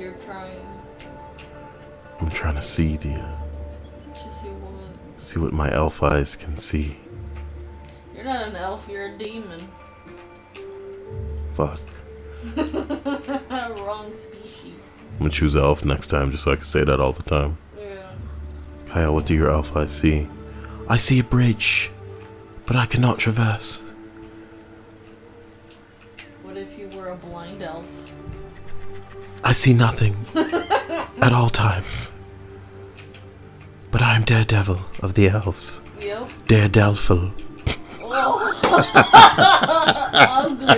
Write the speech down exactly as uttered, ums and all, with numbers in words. You're trying. I'm trying to see, dear. To see what? See what my elf eyes can see. You're not an elf, you're a demon. Fuck. Wrong species. I'm gonna choose elf next time just so I can say that all the time. Yeah. Kyle, what do your elf eyes see? I see a bridge, but I cannot traverse. What if you were a blind elf? I see nothing at all times. But I am Daredevil of the elves. Yep. Daredevil. Oh.